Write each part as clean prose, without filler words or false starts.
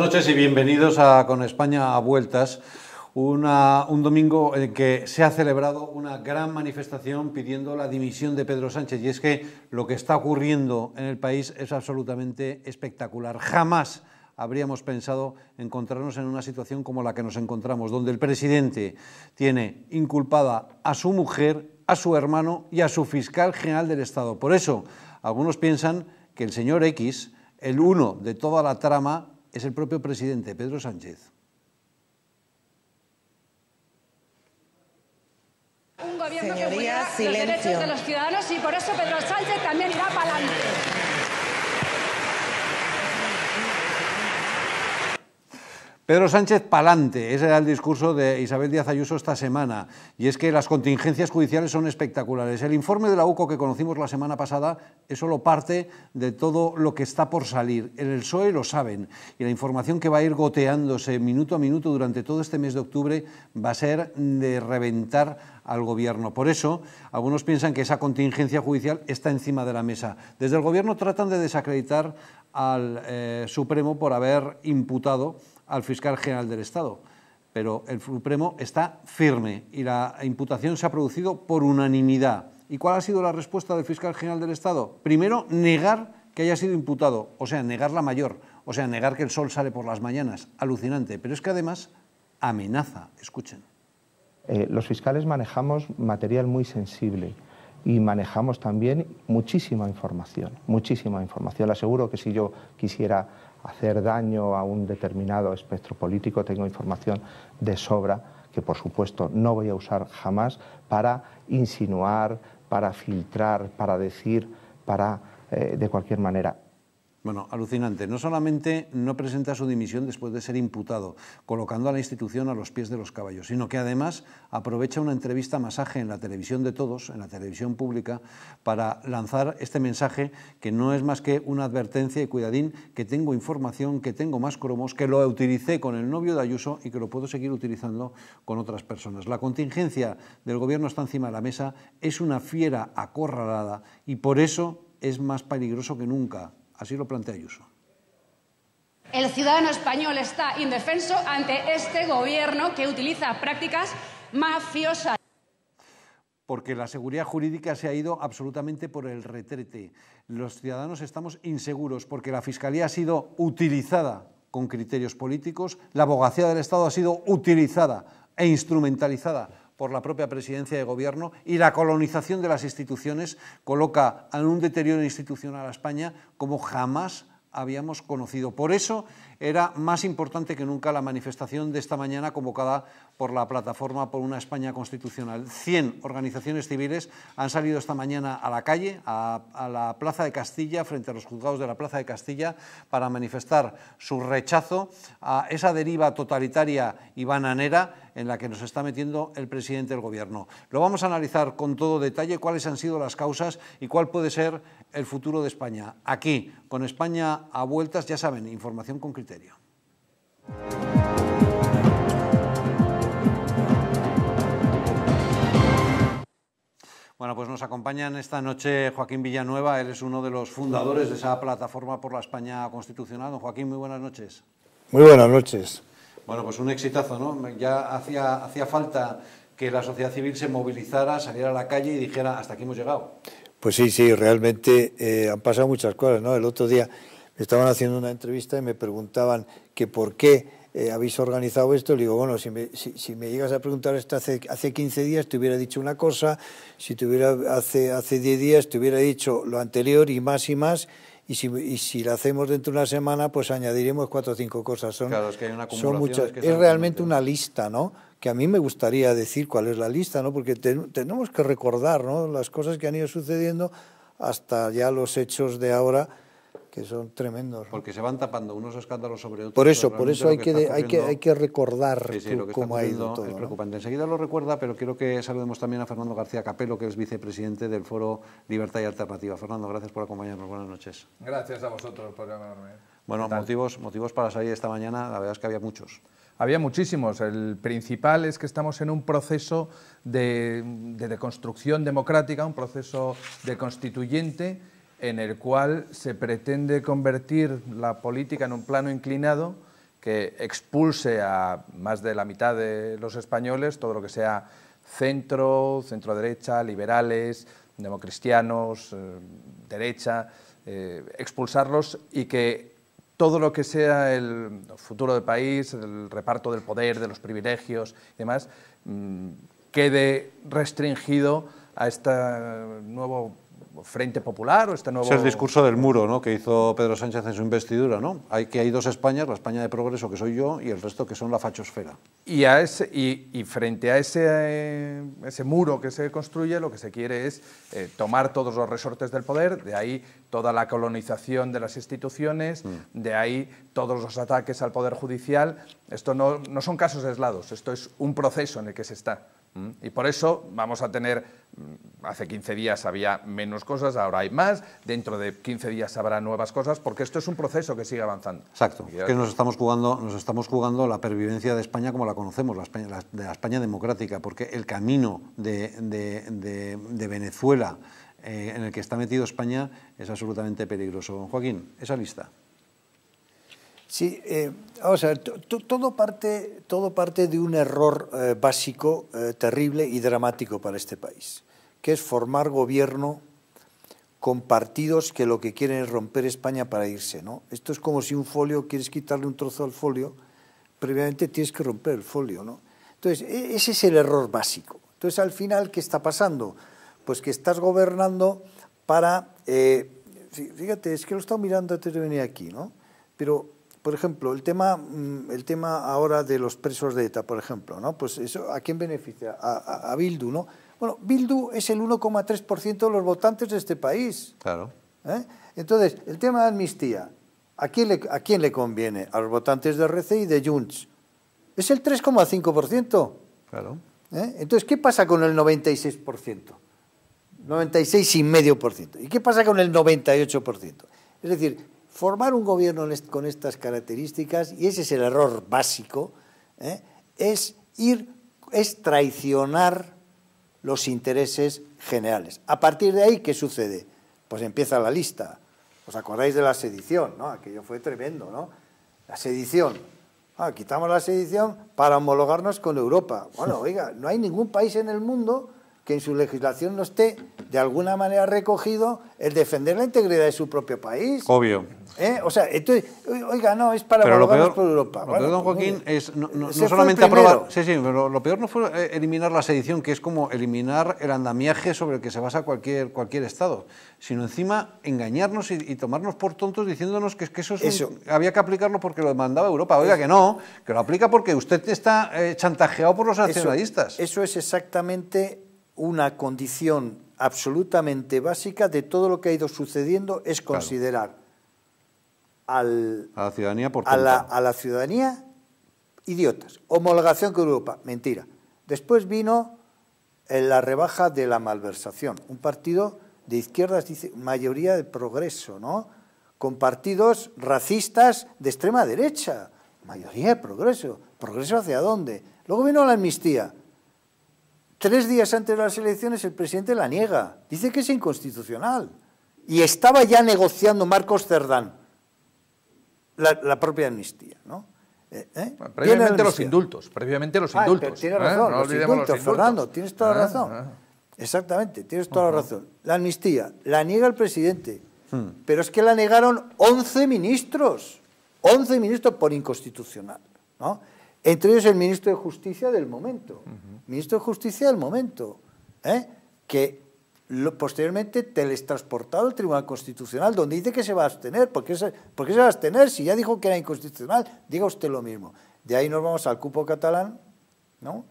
noches y bienvenidos a Con España a Vueltas. Un domingo en que se ha celebrado una gran manifestación pidiendo la dimisión de Pedro Sánchez. Y es que lo que está ocurriendo en el país es absolutamente espectacular. Jamás habríamos pensado encontrarnos en una situación como la que nos encontramos, donde el presidente tiene inculpada a su mujer, a su hermano y a su fiscal general del Estado. Por eso, algunos piensan que el señor X, el uno de toda la trama, es el propio presidente, Pedro Sánchez. Un gobierno que cuida los derechos de los ciudadanos, y por eso Pedro Sánchez también irá para adelante. Pedro Sánchez pa'lante, ese era el discurso de Isabel Díaz Ayuso esta semana. Y es que las contingencias judiciales son espectaculares. El informe de la UCO que conocimos la semana pasada es solo parte de todo lo que está por salir. En el PSOE lo saben. Y la información que va a ir goteándose minuto a minuto durante todo este mes de octubre va a ser de reventar al gobierno. Por eso, algunos piensan que esa contingencia judicial está encima de la mesa. Desde el gobierno tratan de desacreditar al Supremo por haber imputado al fiscal general del Estado, pero el Supremo está firme y la imputación se ha producido por unanimidad. ¿Y cuál ha sido la respuesta del fiscal general del Estado? Primero, negar que haya sido imputado, o sea, negar la mayor, o sea, negar que el sol sale por las mañanas. Alucinante, pero es que además amenaza. Escuchen. Los fiscales manejamos material muy sensible y manejamos también muchísima información, muchísima información. Le aseguro que si yo quisiera hacer daño a un determinado espectro político, tengo información de sobra que, por supuesto, no voy a usar jamás para insinuar, para filtrar, para decir, para de cualquier manera. Bueno, alucinante. No solamente no presenta su dimisión después de ser imputado, colocando a la institución a los pies de los caballos, sino que además aprovecha una entrevista masaje en la televisión de todos, en la televisión pública, para lanzar este mensaje que no es más que una advertencia y cuidadín, que tengo información, que tengo más cromos, que lo utilicé con el novio de Ayuso y que lo puedo seguir utilizando con otras personas. La contingencia del gobierno está encima de la mesa, es una fiera acorralada y por eso es más peligroso que nunca. Así lo plantea Ayuso. El ciudadano español está indefenso ante este gobierno que utiliza prácticas mafiosas. Porque la seguridad jurídica se ha ido absolutamente por el retrete. Los ciudadanos estamos inseguros porque la Fiscalía ha sido utilizada con criterios políticos, la abogacía del Estado ha sido utilizada e instrumentalizada por la propia presidencia de gobierno, y la colonización de las instituciones coloca en un deterioro institucional a España como jamás habíamos conocido. Por eso era más importante que nunca la manifestación de esta mañana convocada por la Plataforma por una España Constitucional. 100 organizaciones civiles han salido esta mañana a la calle, a la Plaza de Castilla, frente a los juzgados de la Plaza de Castilla, para manifestar su rechazo a esa deriva totalitaria y bananera en la que nos está metiendo el presidente del gobierno. Lo vamos a analizar con todo detalle, cuáles han sido las causas y cuál puede ser el futuro de España. Aquí, Con España a Vueltas, ya saben, información con criterio. Bueno, pues nos acompañan esta noche Joaquín Villanueva, él es uno de los fundadores de esa Plataforma por la España Constitucional. Don Joaquín, muy buenas noches. Muy buenas noches. Bueno, pues un exitazo, ¿no? Ya hacía falta que la sociedad civil se movilizara, saliera a la calle y dijera, hasta aquí hemos llegado. Pues sí, realmente han pasado muchas cosas, ¿no? El otro día me estaban haciendo una entrevista y me preguntaban que por qué habéis organizado esto. Le digo, bueno, si me llegas a preguntar esto hace 15 días te hubiera dicho una cosa, si te hubiera, hace 10 días te hubiera dicho lo anterior y más, y si la hacemos dentro de una semana, pues añadiremos 4 o 5 cosas. Claro, es que hay una acumulación. Son muchas, es realmente una lista, ¿no? Que a mí me gustaría decir cuál es la lista, ¿no? Porque tenemos que recordar, ¿no?, las cosas que han ido sucediendo hasta ya los hechos de ahora, que son tremendos, ¿no? Porque se van tapando unos escándalos sobre otros. Por eso hay que recordar, sí, cómo ha ido todo. Es preocupante. ¿No? Enseguida lo recuerda, pero quiero que saludemos también a Fernando García Capelo, que es vicepresidente del Foro Libertad y Alternativa. Fernando, gracias por acompañarnos. Buenas noches. Gracias a vosotros por llamarme. Bueno, motivos para salir esta mañana, la verdad es que había muchos. Había muchísimos. El principal es que estamos en un proceso de deconstrucción democrática, un proceso de constituyente, en el cual se pretende convertir la política en un plano inclinado que expulse a más de la mitad de los españoles, todo lo que sea centro, centro-derecha, liberales, democristianos, derecha, expulsarlos, y que todo lo que sea el futuro del país, el reparto del poder, de los privilegios y demás, quede restringido a este nuevo Frente Popular o este nuevo... Es el discurso del muro, ¿no?, que hizo Pedro Sánchez en su investidura, ¿no? Hay dos Españas, la España de progreso, que soy yo, y el resto que son la fachosfera. Y frente a ese muro que se construye, lo que se quiere es tomar todos los resortes del poder, de ahí toda la colonización de las instituciones, de ahí todos los ataques al Poder Judicial. Esto no son casos aislados, esto es un proceso en el que se está. Y por eso vamos a tener, hace 15 días había menos cosas, ahora hay más, dentro de 15 días habrá nuevas cosas, porque esto es un proceso que sigue avanzando. Exacto, es que nos estamos jugando la pervivencia de España como la conocemos, la España democrática, porque el camino de Venezuela en el que está metido España es absolutamente peligroso. Joaquín, esa lista. Sí, vamos a ver, todo parte de un error básico, terrible y dramático para este país, que es formar gobierno con partidos que lo que quieren es romper España para irse, ¿no? Esto es como si un folio, quieres quitarle un trozo al folio, previamente tienes que romper el folio, ¿no? Entonces, ese es el error básico. Entonces, al final, ¿qué está pasando? Pues que estás gobernando para... fíjate, es que lo he estado mirando antes de venir aquí, ¿no? Pero... Por ejemplo, el tema ahora de los presos de ETA, por ejemplo, ¿no? Pues eso, ¿a quién beneficia? A Bildu, ¿no? Bueno, Bildu es el 1,3% de los votantes de este país. Claro. ¿Eh? Entonces, el tema de amnistía, ¿a quién le conviene? A los votantes de ERC y de Junts. Es el 3,5%. Claro. ¿Eh? Entonces, ¿qué pasa con el 96%? 96,5%. ¿Y qué pasa con el 98%? Es decir... Formar un gobierno con estas características, y ese es el error básico, es traicionar los intereses generales. A partir de ahí, ¿qué sucede? Pues empieza la lista. ¿Os acordáis de la sedición, no? Aquello fue tremendo, ¿no? La sedición. Ah, quitamos la sedición para homologarnos con Europa. Bueno, oiga, no hay ningún país en el mundo que en su legislación no esté de alguna manera recogido el defender la integridad de su propio país. Obvio. O sea, entonces, oiga, no, es para abogarnos por Europa. Lo peor, don Joaquín, es no solamente aprobar... Sí, sí, pero lo peor no fue eliminar la sedición, que es como eliminar el andamiaje sobre el que se basa cualquier Estado, sino encima engañarnos y tomarnos por tontos diciéndonos que eso había que aplicarlo porque lo mandaba Europa. Oiga, eso, que lo aplica porque usted está chantajeado por los nacionalistas. Eso es exactamente... Una condición absolutamente básica de todo lo que ha ido sucediendo es considerar a la ciudadanía idiotas. Homologación con Europa, mentira. Después vino la rebaja de la malversación. Un partido de izquierdas dice mayoría de progreso, ¿no? Con partidos racistas de extrema derecha. Mayoría de progreso. ¿Progreso hacia dónde? Luego vino la amnistía. 3 días antes de las elecciones el presidente la niega, dice que es inconstitucional, y estaba ya negociando Marcos Cerdán la propia amnistía, ¿no? Previamente los indultos, Tiene razón, no olvidemos los indultos, Fernando, tienes toda la razón. Exactamente, tienes toda la razón. La amnistía la niega el presidente, pero es que la negaron 11 ministros, 11 ministros por inconstitucional, ¿no? Entre ellos el ministro de Justicia del momento, que posteriormente teletransportado al Tribunal Constitucional, donde dice que se va a abstener. ¿Por qué se va a abstener? Si ya dijo que era inconstitucional, diga usted lo mismo. De ahí nos vamos al cupo catalán, ¿no?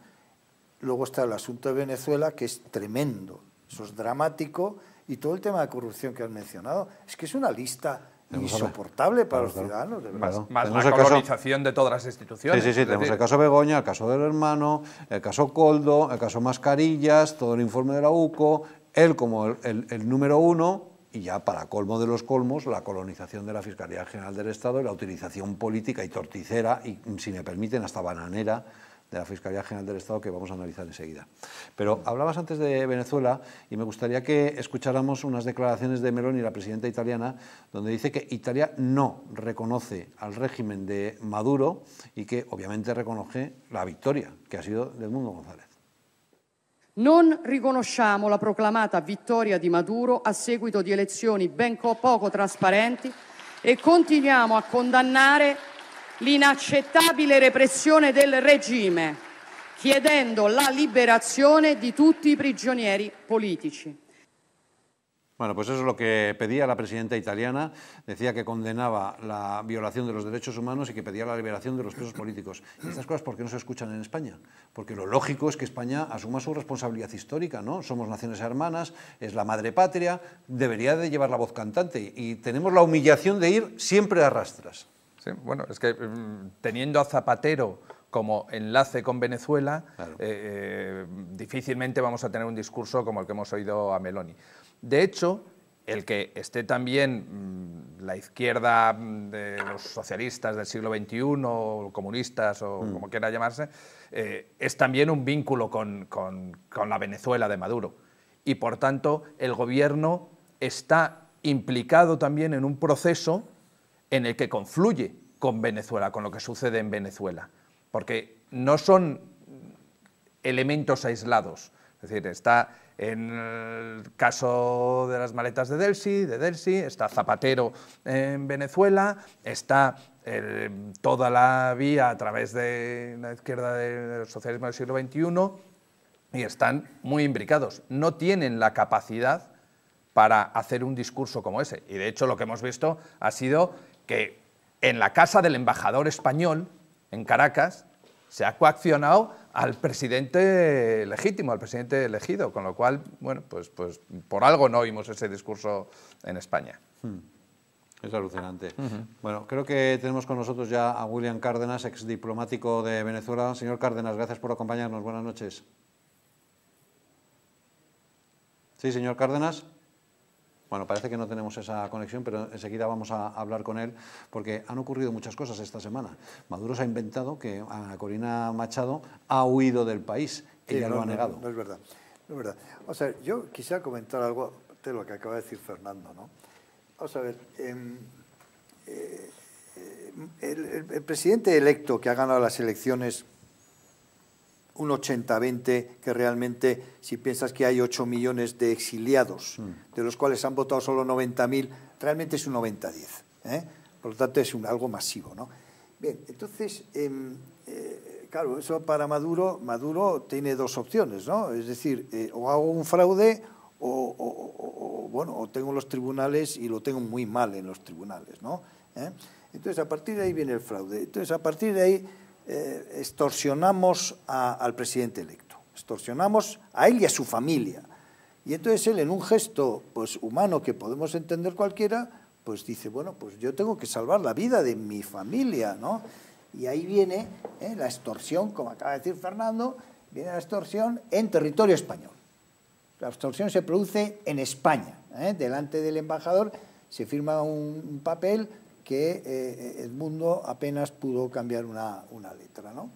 Luego está el asunto de Venezuela, que es tremendo, eso es dramático, y todo el tema de corrupción que has mencionado, es que es una lista... insoportable para los ciudadanos, de verdad. Más la colonización de todas las instituciones. Sí, sí, sí, tenemos el caso Begoña, el caso del hermano, el caso Coldo, el caso Mascarillas, todo el informe de la UCO, él como el número 1, y ya para colmo de los colmos, la colonización de la Fiscalía General del Estado y la utilización política y torticera, y si me permiten hasta bananera, de la Fiscalía General del Estado, que vamos a analizar enseguida. Pero hablabas antes de Venezuela y me gustaría que escucháramos unas declaraciones de Meloni, la presidenta italiana, donde dice que Italia no reconoce al régimen de Maduro y que obviamente reconoce la victoria que ha sido de Edmundo González. Non riconosciamo la proclamata vittoria di Maduro a seguito di elezioni ben poco trasparenti e continuiamo a condannare l'inaccettabile repressione del regime, chiedendo la liberazione di tutti i prigionieri politici. Bueno, pues eso es lo que pedía la presidenta italiana, decía que condenaba la violación de los derechos humanos y que pedía la liberación de los presos políticos. ¿Y estas cosas por qué no se escuchan en España? Porque lo lógico es que España asuma su responsabilidad histórica, ¿no? Somos naciones hermanas, es la madre patria, debería de llevar la voz cantante y tenemos la humillación de ir siempre a rastras. Sí, bueno, es que teniendo a Zapatero como enlace con Venezuela, claro, difícilmente vamos a tener un discurso como el que hemos oído a Meloni. De hecho, el que esté también la izquierda de los socialistas del siglo XXI, o comunistas o como quiera llamarse, es también un vínculo con la Venezuela de Maduro. Y por tanto, el gobierno está implicado también en un proceso en el que confluye con Venezuela, con lo que sucede en Venezuela. Porque no son elementos aislados. Es decir, está en el caso de las maletas de Delcy, está Zapatero en Venezuela, está toda la vía a través de la izquierda del socialismo del siglo XXI y están muy imbricados. No tienen la capacidad para hacer un discurso como ese. Y de hecho lo que hemos visto ha sido que en la casa del embajador español, en Caracas, se ha coaccionado al presidente legítimo, al presidente elegido, con lo cual, bueno, pues por algo no oímos ese discurso en España. Es alucinante. Bueno, creo que tenemos con nosotros ya a William Cárdenas, exdiplomático de Venezuela. Señor Cárdenas, gracias por acompañarnos. Buenas noches. Sí, señor Cárdenas. Bueno, parece que no tenemos esa conexión, pero enseguida vamos a hablar con él, porque han ocurrido muchas cosas esta semana. Maduro se ha inventado que Ana Corina Machado ha huido del país. Ella lo ha negado. No, no es verdad, no es verdad. O sea, yo quisiera comentar algo de lo que acaba de decir Fernando, ¿no? Vamos a ver, el presidente electo que ha ganado las elecciones, un 80-20, que realmente, si piensas que hay 8 millones de exiliados, de los cuales han votado solo 90.000, realmente es un 90-10. ¿Eh? Por lo tanto, es algo masivo, ¿no? Bien, entonces, claro, eso para Maduro, Maduro tiene dos opciones, ¿no? Es decir, o hago un fraude o tengo los tribunales y lo tengo muy mal en los tribunales, ¿no? ¿Eh? Entonces, a partir de ahí viene el fraude. Entonces, a partir de ahí extorsionamos al presidente electo, extorsionamos a él y a su familia. Y entonces él, en un gesto pues humano que podemos entender cualquiera, pues dice, bueno, pues yo tengo que salvar la vida de mi familia, ¿no? Y ahí viene la extorsión, como acaba de decir Fernando, viene la extorsión en territorio español. La extorsión se produce en España, delante del embajador se firma un papel que Edmundo apenas pudo cambiar una letra, ¿no?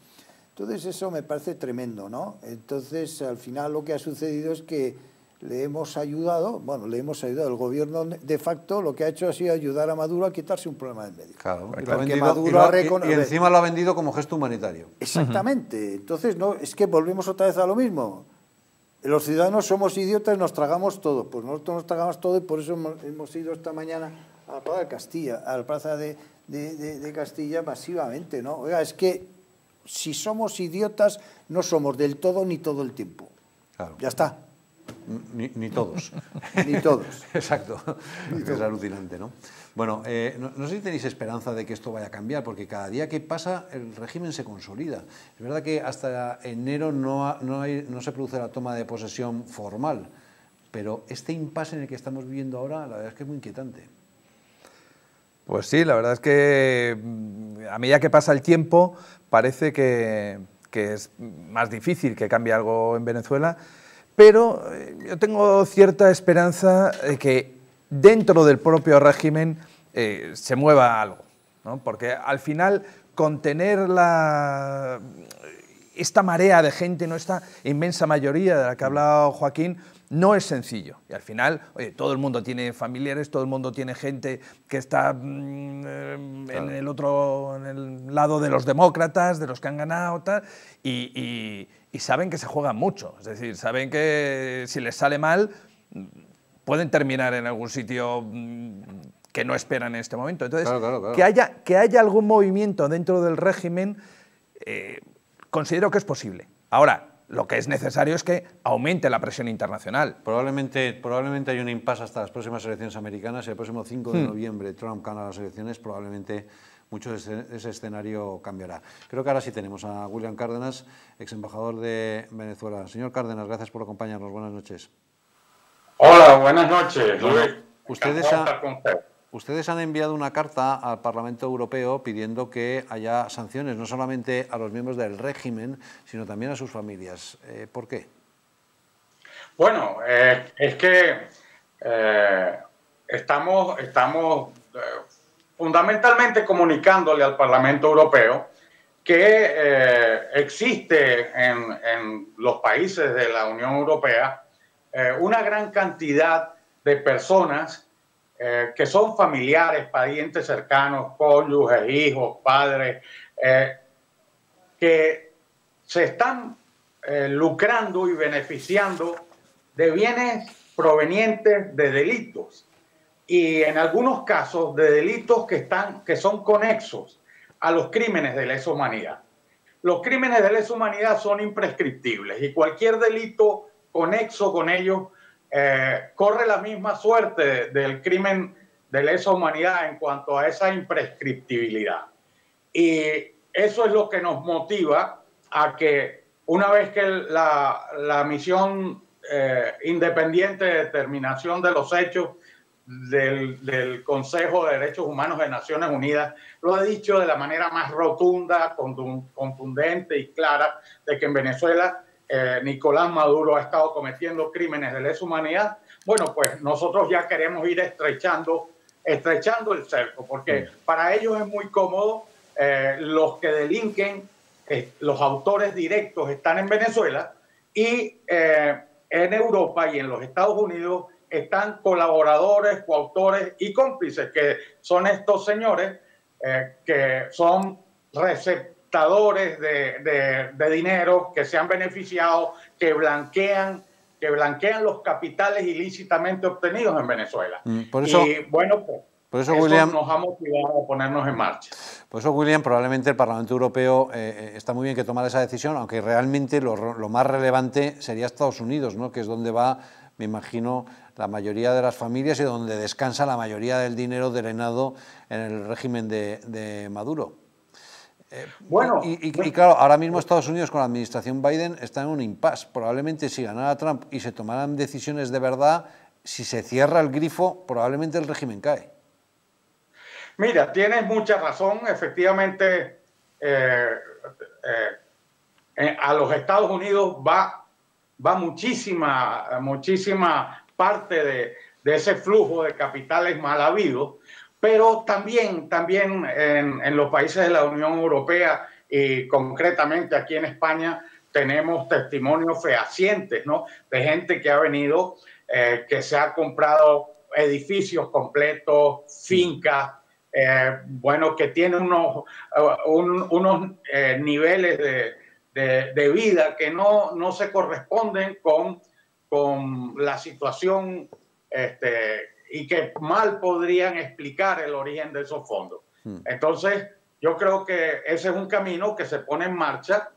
Entonces eso me parece tremendo, ¿no? Entonces al final lo que ha sucedido es que le hemos ayudado, bueno, le hemos ayudado, el gobierno de facto lo que ha hecho ha sido ayudar a Maduro a quitarse un problema del medio. Claro, porque y encima lo ha vendido como gesto humanitario. Exactamente, entonces no es que volvemos otra vez a lo mismo. Los ciudadanos somos idiotas, nos tragamos todo, pues nosotros nos tragamos todo y por eso hemos ido esta mañana a la Plaza de Castilla, a la Plaza de Castilla masivamente, ¿no? Oiga, es que si somos idiotas no somos del todo ni todo el tiempo. Claro. Ya está. Ni todos. Ni todos. Exacto. Ni todos. Es alucinante, ¿no? Bueno, no sé si tenéis esperanza de que esto vaya a cambiar, porque cada día que pasa el régimen se consolida. Es verdad que hasta enero no se produce la toma de posesión formal, pero este impasse en el que estamos viviendo ahora, la verdad es que es muy inquietante. Pues sí, la verdad es que a medida que pasa el tiempo parece que es más difícil que cambie algo en Venezuela, pero yo tengo cierta esperanza de que dentro del propio régimen se mueva algo, ¿no? Porque al final contener la esta marea de gente, ¿no?, esta inmensa mayoría de la que ha hablado Joaquín, no es sencillo. Y al final, oye, todo el mundo tiene familiares, todo el mundo tiene gente que está en el otro, en el lado de los demócratas, de los que han ganado, tal, y saben que se juegan mucho. Es decir, saben que si les sale mal, pueden terminar en algún sitio que no esperan en este momento. Entonces, que haya algún movimiento dentro del régimen, considero que es posible. Ahora, lo que es necesario es que aumente la presión internacional. Probablemente hay un impasse hasta las próximas elecciones americanas. El próximo 5 de noviembre Trump gana las elecciones, probablemente mucho de ese escenario cambiará. Creo que ahora sí tenemos a William Cárdenas, ex embajador de Venezuela. Señor Cárdenas, gracias por acompañarnos. Buenas noches. Hola, buenas noches, Luis. Ustedes han enviado una carta al Parlamento Europeo pidiendo que haya sanciones, no solamente a los miembros del régimen, sino también a sus familias. ¿Por qué? Bueno, es que estamos fundamentalmente comunicándole al Parlamento Europeo que existe en los países de la Unión Europea una gran cantidad de personas que son familiares, parientes cercanos, cónyuges, hijos, padres, que se están lucrando y beneficiando de bienes provenientes de delitos y en algunos casos de delitos que son conexos a los crímenes de lesa humanidad. Los crímenes de lesa humanidad son imprescriptibles y cualquier delito conexo con ellos corre la misma suerte del crimen de lesa humanidad en cuanto a esa imprescriptibilidad. Y eso es lo que nos motiva a que, una vez que la misión independiente de determinación de los hechos del Consejo de Derechos Humanos de Naciones Unidas lo ha dicho de la manera más rotunda, contundente y clara, de que en Venezuela Nicolás Maduro ha estado cometiendo crímenes de lesa humanidad, bueno, pues nosotros ya queremos ir estrechando el cerco, porque para ellos es muy cómodo, los que delinquen, los autores directos están en Venezuela y en Europa y en los Estados Unidos están colaboradores, coautores y cómplices, que son estos señores que son receptores de dinero, que se han beneficiado, que blanquean los capitales ilícitamente obtenidos en Venezuela. Y bueno, pues eso, William, nos ha motivado a ponernos en marcha. Por eso, William, probablemente el Parlamento Europeo está muy bien que tomara esa decisión, aunque realmente lo más relevante sería Estados Unidos, ¿no?, que es donde va, me imagino, la mayoría de las familias y donde descansa la mayoría del dinero drenado en el régimen de Maduro. Bueno, y claro, ahora mismo Estados Unidos con la administración Biden está en un impasse. Probablemente si ganara Trump y se tomaran decisiones de verdad, si se cierra el grifo, probablemente el régimen cae. Mira, tienes mucha razón. Efectivamente, a los Estados Unidos va muchísima parte de ese flujo de capitales mal habidos. Pero también en los países de la Unión Europea y concretamente aquí en España tenemos testimonios fehacientes, ¿no?, de gente que ha venido, que se ha comprado edificios completos, fincas, bueno, que tiene unos niveles de vida que no se corresponden con la situación y que mal podrían explicar el origen de esos fondos. Entonces, yo creo que ese es un camino que se pone en marcha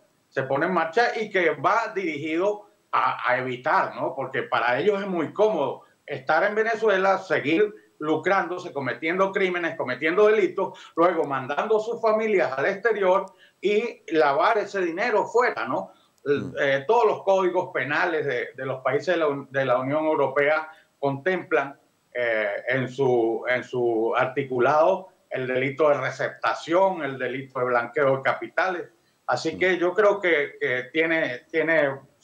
y que va dirigido a evitar, ¿no?, porque para ellos es muy cómodo estar en Venezuela, seguir lucrándose, cometiendo crímenes, cometiendo delitos, luego mandando a sus familias al exterior y lavar ese dinero fuera, ¿no? Todos los códigos penales de los países de la Unión Europea contemplan en su articulado el delito de receptación, el delito de blanqueo de capitales. Así que yo creo que tiene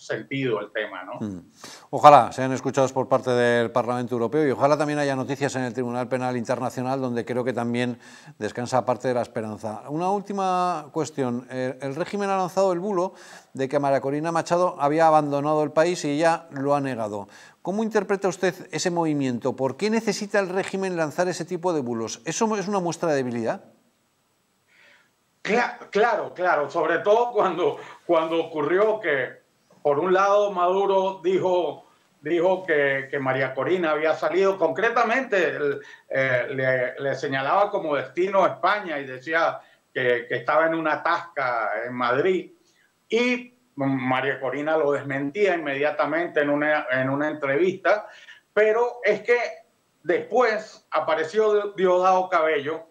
sentido el tema, ¿no? Ojalá sean escuchados por parte del Parlamento Europeo y ojalá también haya noticias en el Tribunal Penal Internacional, donde creo que también descansa parte de la esperanza. Una última cuestión. El régimen ha lanzado el bulo de que María Corina Machado había abandonado el país y ella lo ha negado. ¿Cómo interpreta usted ese movimiento? ¿Por qué necesita el régimen lanzar ese tipo de bulos? ¿Eso es una muestra de debilidad? Claro, sobre todo cuando ocurrió que, por un lado, Maduro dijo que María Corina había salido, concretamente le señalaba como destino a España y decía que estaba en una tasca en Madrid, y María Corina lo desmentía inmediatamente en una entrevista, pero es que después apareció Diosdado Cabello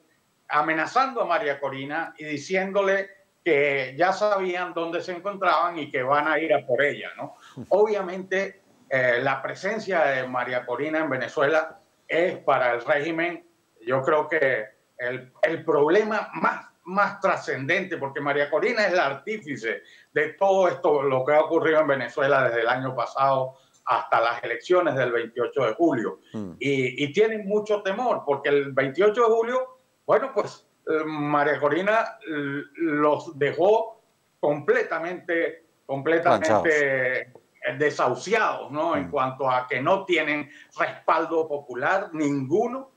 amenazando a María Corina y diciéndole que ya sabían dónde se encontraban y que van a ir a por ella, ¿no? Obviamente, la presencia de María Corina en Venezuela es para el régimen, yo creo que el problema más trascendente, porque María Corina es la artífice de todo esto, lo que ha ocurrido en Venezuela desde el año pasado hasta las elecciones del 28 de julio. Y tienen mucho temor, porque el 28 de julio... Bueno, pues María Corina los dejó completamente desahuciados, ¿no? En cuanto a que no tienen respaldo popular, ninguno,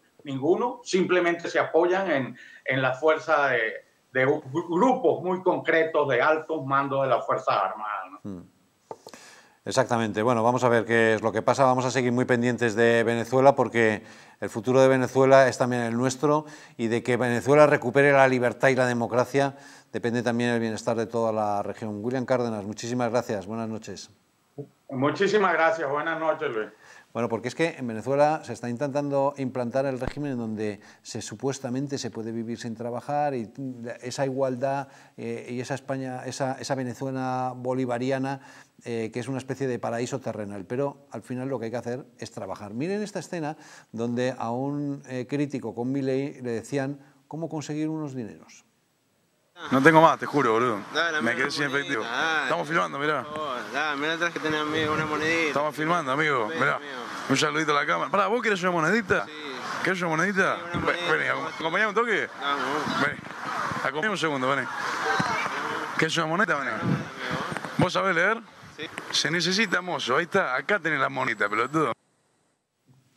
simplemente se apoyan en la fuerza de grupos muy concretos de altos mandos de las Fuerzas Armadas, ¿no? Exactamente. Bueno, vamos a ver qué es lo que pasa. Vamos a seguir muy pendientes de Venezuela, porque el futuro de Venezuela es también el nuestro, y de que Venezuela recupere la libertad y la democracia depende también el bienestar de toda la región. William Cárdenas, muchísimas gracias. Buenas noches. Muchísimas gracias. Buenas noches, Luis. Bueno, porque es que en Venezuela se está intentando implantar el régimen donde supuestamente se puede vivir sin trabajar, y esa igualdad y esa España, esa Venezuela bolivariana, que es una especie de paraíso terrenal, pero al final lo que hay que hacer es trabajar. Miren esta escena donde a un crítico con Milei le decían cómo conseguir unos dineros. No tengo más, te juro, boludo. Dale, me quedé sin efectivo. Dale, estamos filmando, mirá. Dale, mirá atrás que tenés, amigo, una monedita. Estamos filmando, amigo. Mirá. Un saludito a la cámara. Pará, ¿vos querés una monedita? Sí. ¿Querés una monedita? Sí, vení, acompañame un toque. Vamos. Vení. Acompañame un segundo, vení. ¿Querés una monedita? Vení. ¿Vos sabés leer? Sí. Se necesita, mozo. Ahí está. Acá tenés la monedita, pelotudo.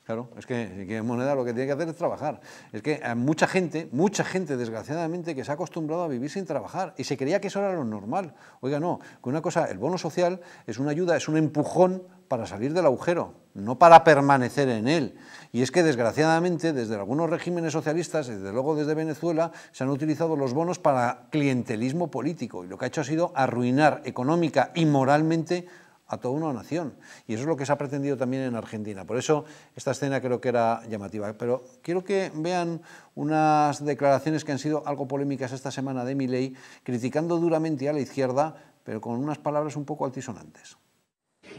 Claro, es que si quieres moneda lo que tiene que hacer es trabajar. Es que hay mucha gente desgraciadamente que se ha acostumbrado a vivir sin trabajar y se creía que eso era lo normal. Oiga, no, que una cosa, el bono social es una ayuda, es un empujón para salir del agujero, no para permanecer en él. Y es que desgraciadamente desde algunos regímenes socialistas, desde luego desde Venezuela, se han utilizado los bonos para clientelismo político, y lo que ha hecho ha sido arruinar económica y moralmente a toda una nación. Y eso es lo que se ha pretendido también en Argentina. Por eso esta escena creo que era llamativa. Pero quiero que vean unas declaraciones que han sido algo polémicas esta semana de Milei, criticando duramente a la izquierda, pero con unas palabras un poco altisonantes.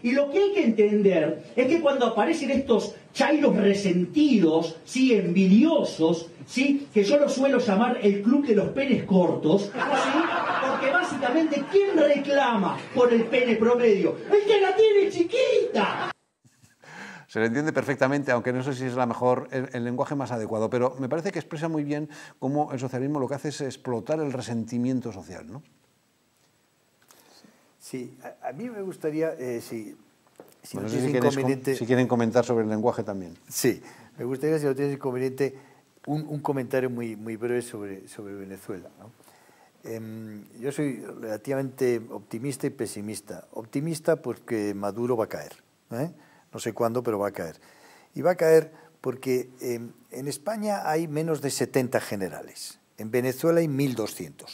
Y lo que hay que entender es que cuando aparecen estos chairos resentidos, ¿sí?, envidiosos, ¿sí?, que yo los suelo llamar el club de los penes cortos, ¿sí?, porque básicamente ¿quién reclama por el pene promedio? ¡El que la tiene chiquita! Se le entiende perfectamente, aunque no sé si es la mejor, el lenguaje más adecuado, pero me parece que expresa muy bien cómo el socialismo lo que hace es explotar el resentimiento social, ¿no? Sí, a mí me gustaría, si bueno, no tienes inconveniente... Si quieren comentar sobre el lenguaje también. Sí, me gustaría, si no tienes inconveniente, un comentario muy breve sobre Venezuela, ¿no? Yo soy relativamente optimista y pesimista. Optimista porque Maduro va a caer, ¿eh? No sé cuándo, pero va a caer. Y va a caer porque en España hay menos de 70 generales. En Venezuela hay 1.200.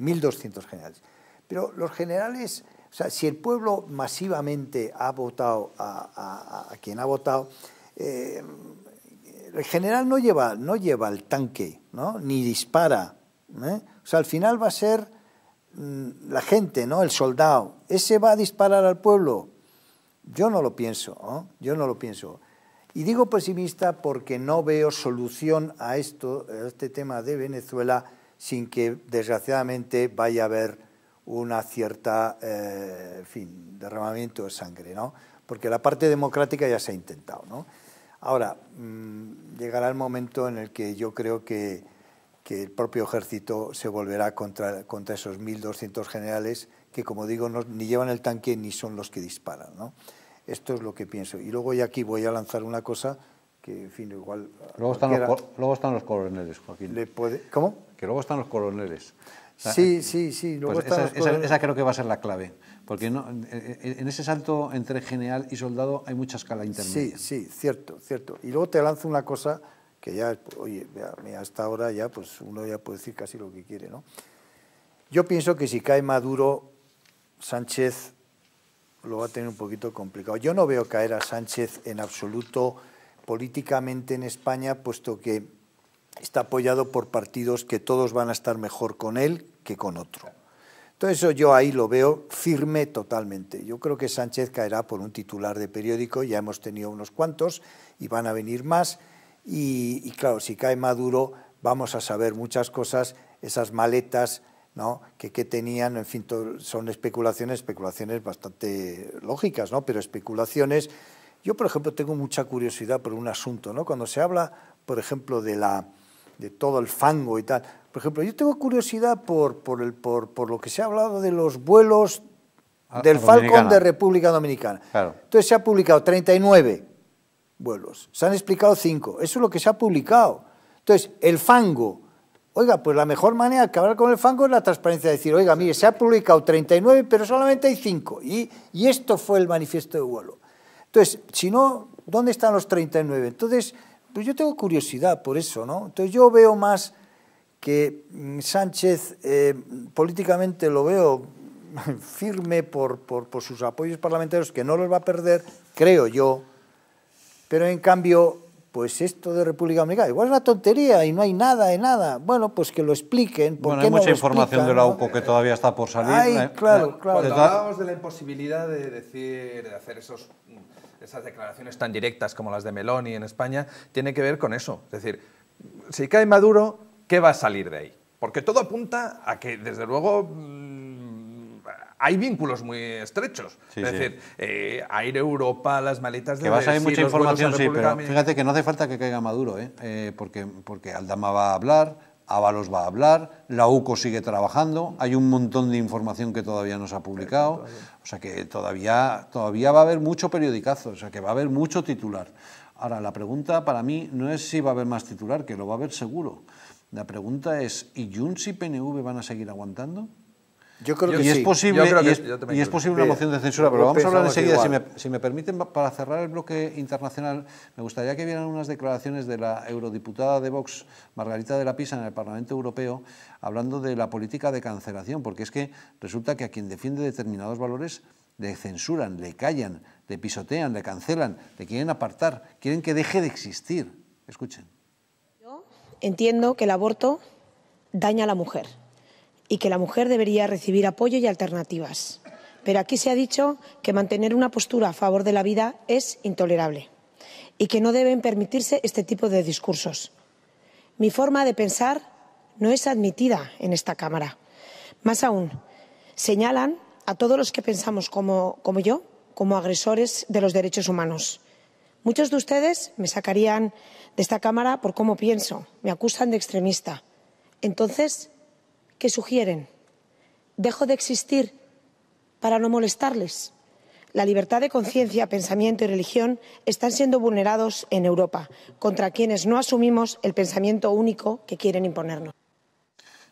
1.200 generales. Pero los generales, o sea, si el pueblo masivamente ha votado a quien ha votado, el general no lleva el tanque, ¿no?, ni dispara, ¿eh? O sea, al final va a ser la gente, ¿no?, el soldado. ¿Ese va a disparar al pueblo? Yo no lo pienso, ¿no? Yo no lo pienso. Y digo pesimista porque no veo solución a este tema de Venezuela sin que desgraciadamente vaya a haber una cierta, en fin, derramamiento de sangre, ¿no? Porque la parte democrática ya se ha intentado, ¿no? Ahora, llegará el momento en el que yo creo que el propio ejército se volverá contra esos 1.200 generales que, como digo, no, ni llevan el tanque ni son los que disparan, ¿no? Esto es lo que pienso. Y luego ya aquí voy a lanzar una cosa que, en fin, igual... Luego están los coroneles, Joaquín. ¿Cómo? Que luego están los coroneles. Sí, sí, sí. Pues esa creo que va a ser la clave, porque no, en ese salto entre general y soldado hay mucha escala intermedia. Sí, sí, cierto, cierto. Y luego te lanzo una cosa que ya, oye, hasta ahora ya pues uno ya puede decir casi lo que quiere, ¿no? Yo pienso que si cae Maduro, Sánchez lo va a tener un poquito complicado. Yo no veo caer a Sánchez en absoluto políticamente en España, puesto que está apoyado por partidos que todos van a estar mejor con él que con otro. Entonces eso yo ahí lo veo firme totalmente. Yo creo que Sánchez caerá por un titular de periódico, ya hemos tenido unos cuantos y van a venir más. Y claro, si cae Maduro vamos a saber muchas cosas, esas maletas, ¿no?, que tenían, en fin, son especulaciones bastante lógicas, ¿no?, pero especulaciones. Yo, por ejemplo, tengo mucha curiosidad por un asunto, ¿no? Cuando se habla, por ejemplo, de todo el fango y tal. Por ejemplo, yo tengo curiosidad por lo que se ha hablado de los vuelos del Falcon de República Dominicana. Claro. Entonces se ha publicado 39 vuelos, se han explicado 5. Eso es lo que se ha publicado. Entonces, el fango, oiga, pues la mejor manera de acabar con el fango es la transparencia, de decir, oiga, mire, se ha publicado 39, pero solamente hay 5. Y esto fue el manifiesto de vuelo. Entonces, si no, ¿dónde están los 39? Entonces, pues yo tengo curiosidad por eso, ¿no? Entonces yo veo más que Sánchez, políticamente lo veo firme por sus apoyos parlamentarios, que no los va a perder, creo yo, pero en cambio, pues esto de República Dominicana, igual es una tontería y no hay nada de nada. Bueno, pues que lo expliquen. ¿Por qué no lo explican? Bueno, hay mucha información de la UCO que todavía está por salir. Ay, claro, claro. Cuando hablábamos de la imposibilidad de decir, de hacer esos... esas declaraciones tan directas como las de Meloni en España, tiene que ver con eso. Es decir, si cae Maduro, ¿qué va a salir de ahí? Porque todo apunta a que, desde luego, hay vínculos muy estrechos. Sí, es decir, Air Europa, las maletas de... Que va a salir mucha información, sí, pero fíjate que no hace falta que caiga Maduro, porque Aldama va a hablar... Ábalos va a hablar, la UCO sigue trabajando, hay un montón de información que todavía no se ha publicado, o sea que todavía va a haber mucho periodicazo, o sea que va a haber mucho titular. Ahora, la pregunta para mí no es si va a haber más titular, que lo va a haber seguro. La pregunta es, ¿y Junts y PNV van a seguir aguantando? Yo creo que sí. Es posible una moción de censura, pero vamos a hablar enseguida. Si me permiten, para cerrar el bloque internacional, me gustaría que vieran unas declaraciones de la eurodiputada de Vox, Margarita de la Pisa, en el Parlamento Europeo, hablando de la política de cancelación, porque es que resulta que a quien defiende determinados valores le censuran, le callan, le pisotean, le cancelan, le quieren apartar, quieren que deje de existir. Escuchen. Yo entiendo que el aborto daña a la mujer y que la mujer debería recibir apoyo y alternativas. Pero aquí se ha dicho que mantener una postura a favor de la vida es intolerable y que no deben permitirse este tipo de discursos. Mi forma de pensar no es admitida en esta Cámara. Más aún, señalan a todos los que pensamos como yo, como agresores de los derechos humanos. Muchos de ustedes me sacarían de esta Cámara por cómo pienso, me acusan de extremista. Entonces, ¿qué sugieren? ¿Dejo de existir para no molestarles? La libertad de conciencia, pensamiento y religión están siendo vulnerados en Europa contra quienes no asumimos el pensamiento único que quieren imponernos.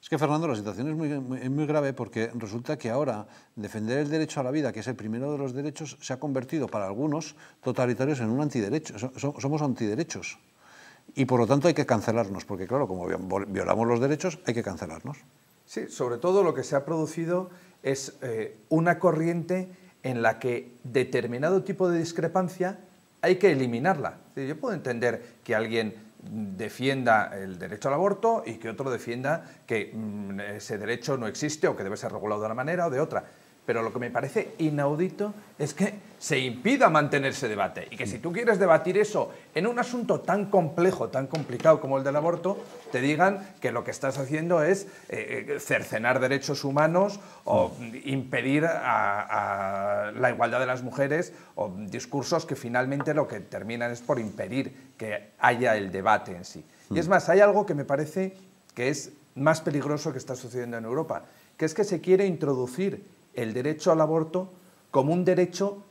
Es que, Fernando, la situación es muy grave, porque resulta que ahora defender el derecho a la vida, que es el primero de los derechos, se ha convertido para algunos totalitarios en un antiderecho. Somos antiderechos y, por lo tanto, hay que cancelarnos, porque, claro, como violamos los derechos, hay que cancelarnos. Sí, sobre todo lo que se ha producido es una corriente en la que determinado tipo de discrepancia hay que eliminarla. Yo puedo entender que alguien defienda el derecho al aborto y que otro defienda que ese derecho no existe o que debe ser regulado de una manera o de otra. Pero lo que me parece inaudito es que se impida mantener ese debate. Y que si tú quieres debatir eso en un asunto tan complejo, tan complicado como el del aborto, te digan que lo que estás haciendo es cercenar derechos humanos o impedir a la igualdad de las mujeres, o discursos que finalmente lo que terminan es por impedir que haya el debate en sí. Y es más, hay algo que me parece que es más peligroso que está sucediendo en Europa, que es que se quiere introducir el derecho al aborto como un derecho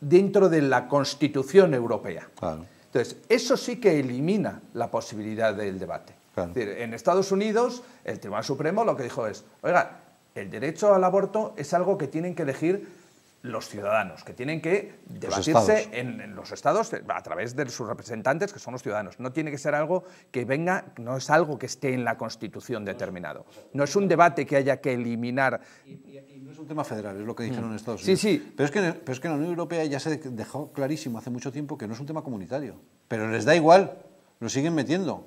dentro de la Constitución europea. Claro. Entonces, eso sí que elimina la posibilidad del debate. Claro. Es decir, en Estados Unidos, el Tribunal Supremo lo que dijo es, oiga, el derecho al aborto es algo que tienen que elegir los ciudadanos, que tienen que debatirse en los estados a través de sus representantes, que son los ciudadanos. No tiene que ser algo que venga, no es algo que esté en la Constitución determinado. No es un debate que haya que eliminar. Y no es un tema federal, es lo que dijeron en Estados Unidos. Sí, sí. Pero es que en la Unión Europea ya se dejó clarísimo hace mucho tiempo que no es un tema comunitario. Pero les da igual, lo siguen metiendo.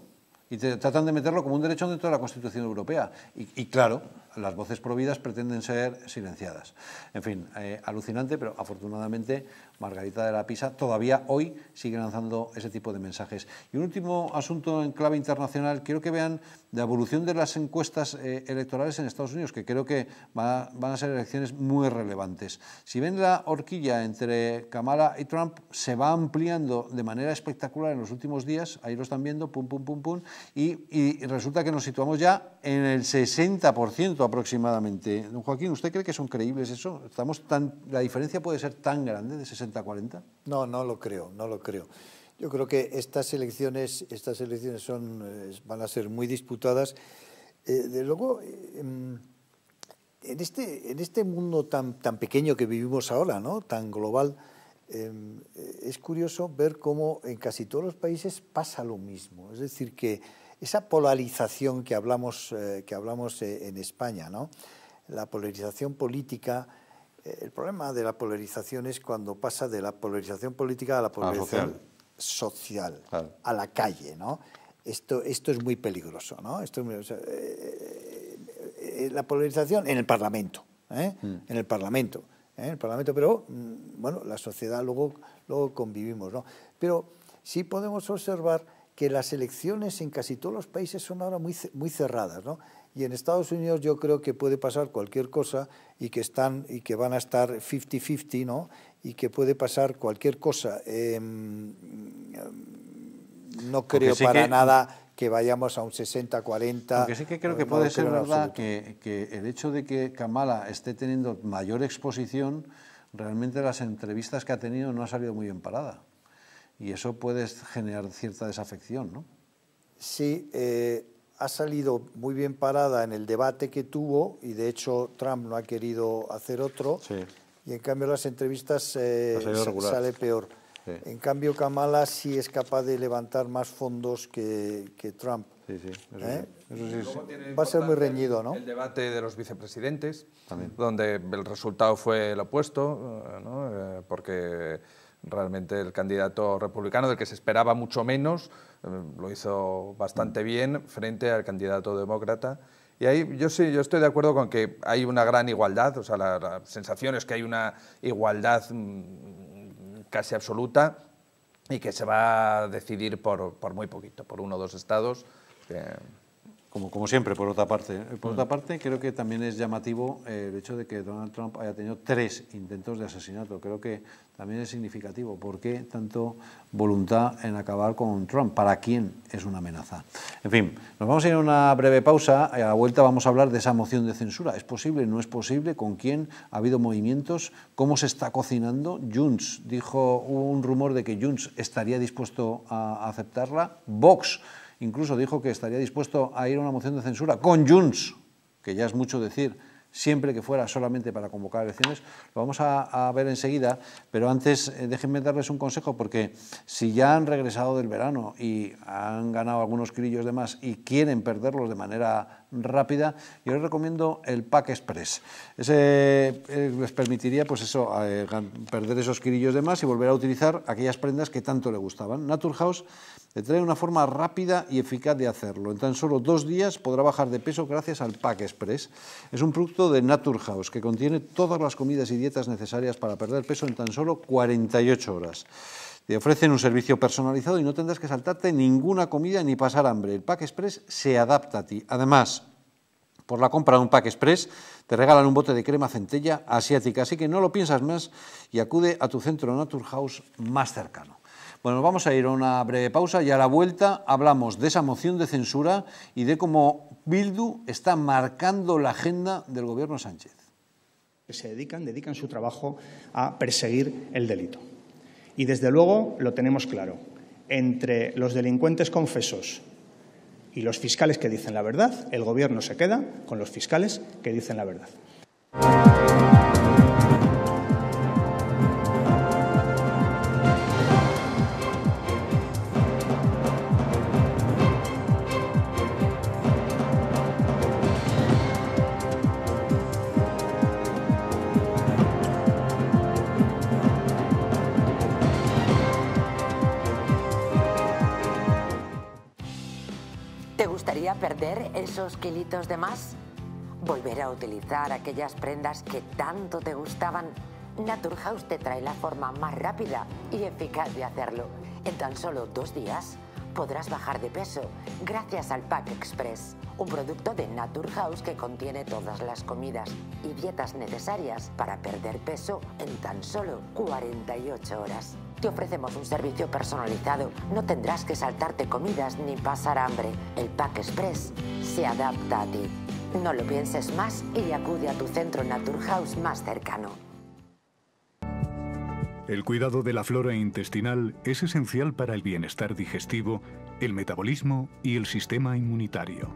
Y tratan de meterlo como un derecho dentro de la Constitución Europea. Y claro, las voces prohibidas pretenden ser silenciadas. En fin, alucinante, pero afortunadamente Margarita de la Pisa todavía hoy sigue lanzando ese tipo de mensajes. Y un último asunto en clave internacional. Quiero que vean la evolución de las encuestas electorales en Estados Unidos, que creo que van a ser elecciones muy relevantes. Si ven la horquilla entre Kamala y Trump, se va ampliando de manera espectacular en los últimos días. Ahí lo están viendo, pum, pum, pum, pum. Y resulta que nos situamos ya en el 60% aproximadamente. Don Joaquín, ¿usted cree que son creíbles eso? ¿La diferencia puede ser tan grande de 60 a 40? No, no lo creo, no lo creo. Yo creo que estas elecciones van a ser muy disputadas. De luego, en este mundo tan pequeño que vivimos ahora, ¿no?, tan global, es curioso ver cómo en casi todos los países pasa lo mismo. Es decir, que esa polarización que hablamos en España, ¿no?, la polarización política, el problema de la polarización es cuando pasa de la polarización política a la polarización social, claro, a la calle, ¿no? Esto es muy peligroso, ¿no? La polarización en el Parlamento, ¿eh? En el Parlamento. ¿Eh? El Parlamento, pero bueno, la sociedad luego convivimos, ¿no? Pero sí podemos observar que las elecciones en casi todos los países son ahora muy cerradas, ¿no? Y en Estados Unidos yo creo que puede pasar cualquier cosa y que van a estar 50-50, ¿no? Y que puede pasar cualquier cosa. No creo para nada que vayamos a un 60-40... Aunque sí que creo que puede ser verdad que el hecho de que Kamala esté teniendo mayor exposición, realmente las entrevistas que ha tenido no ha salido muy bien parada. Y eso puede generar cierta desafección, ¿no? Sí, ha salido muy bien parada en el debate que tuvo, y de hecho Trump no ha querido hacer otro, sí, y en cambio las entrevistas sale peor. Sí. En cambio, Kamala sí es capaz de levantar más fondos que Trump. Sí, sí, eso, ¿eh? Eso sí. Va a ser muy reñido, ¿no? El debate de los vicepresidentes, también, donde el resultado fue el opuesto, ¿no? Porque realmente el candidato republicano, del que se esperaba mucho menos, lo hizo bastante bien frente al candidato demócrata. Y ahí yo estoy de acuerdo con que hay una gran igualdad, o sea, la sensación es que hay una igualdad casi absoluta y que se va a decidir por muy poquito, por 1 o 2 estados. Como siempre, por otra parte. Por otra parte, creo que también es llamativo el hecho de que Donald Trump haya tenido 3 intentos de asesinato. Creo que también es significativo. ¿Por qué tanto voluntad en acabar con Trump? ¿Para quién es una amenaza? En fin, nos vamos a ir a una breve pausa. A la vuelta vamos a hablar de esa moción de censura. ¿Es posible? ¿No es posible? ¿Con quién? ¿Ha habido movimientos? ¿Cómo se está cocinando? Junts dijo, hubo un rumor de que Junts estaría dispuesto a aceptarla. Vox incluso dijo que estaría dispuesto a ir a una moción de censura con Junts, que ya es mucho decir, siempre que fuera solamente para convocar elecciones. Lo vamos a ver enseguida, pero antes déjenme darles un consejo, porque si ya han regresado del verano y han ganado algunos kilos de más y quieren perderlos de manera rápida. Yo les recomiendo el Pack Express. Ese les permitiría, pues eso, perder esos quirillos de más y volver a utilizar aquellas prendas que tanto le gustaban. Naturhouse le trae una forma rápida y eficaz de hacerlo. En tan solo 2 días podrá bajar de peso gracias al Pack Express. Es un producto de Naturhouse que contiene todas las comidas y dietas necesarias para perder peso en tan solo 48 horas. Te ofrecen un servicio personalizado y no tendrás que saltarte ninguna comida ni pasar hambre. El Pack Express se adapta a ti. Además, por la compra de un Pack Express te regalan un bote de crema centella asiática. Así que no lo piensas más y acude a tu centro Naturhouse más cercano. Bueno, vamos a ir a una breve pausa y a la vuelta hablamos de esa moción de censura y de cómo Bildu está marcando la agenda del gobierno Sánchez. Se dedican su trabajo a perseguir el delito. Y desde luego lo tenemos claro, entre los delincuentes confesos y los fiscales que dicen la verdad, el gobierno se queda con los fiscales que dicen la verdad. ¿Perder esos kilitos de más? ¿Volver a utilizar aquellas prendas que tanto te gustaban? Naturhouse te trae la forma más rápida y eficaz de hacerlo. En tan solo 2 días podrás bajar de peso gracias al Pack Express, un producto de Naturhouse que contiene todas las comidas y dietas necesarias para perder peso en tan solo 48 horas. Te ofrecemos un servicio personalizado. No tendrás que saltarte comidas ni pasar hambre. El Pack Express se adapta a ti. No lo pienses más y acude a tu centro Naturhouse más cercano. El cuidado de la flora intestinal es esencial para el bienestar digestivo, el metabolismo y el sistema inmunitario.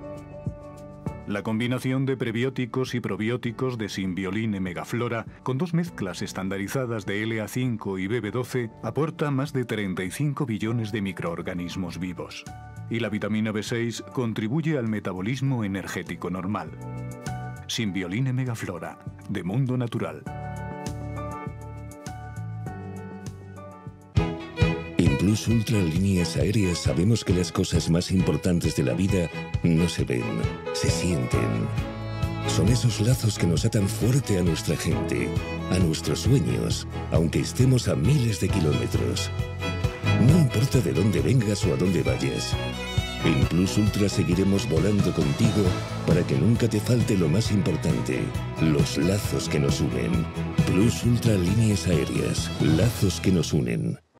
La combinación de prebióticos y probióticos de Simbioline megaflora con 2 mezclas estandarizadas de LA5 y BB12 aporta más de 35 billones de microorganismos vivos. Y la vitamina B6 contribuye al metabolismo energético normal. Simbioline megaflora, de Mundo Natural. En Plus Ultra Líneas Aéreas sabemos que las cosas más importantes de la vida no se ven, se sienten. Son esos lazos que nos atan fuerte a nuestra gente, a nuestros sueños, aunque estemos a miles de kilómetros. No importa de dónde vengas o a dónde vayas. En Plus Ultra seguiremos volando contigo para que nunca te falte lo más importante, los lazos que nos unen. Plus Ultra Líneas Aéreas, lazos que nos unen.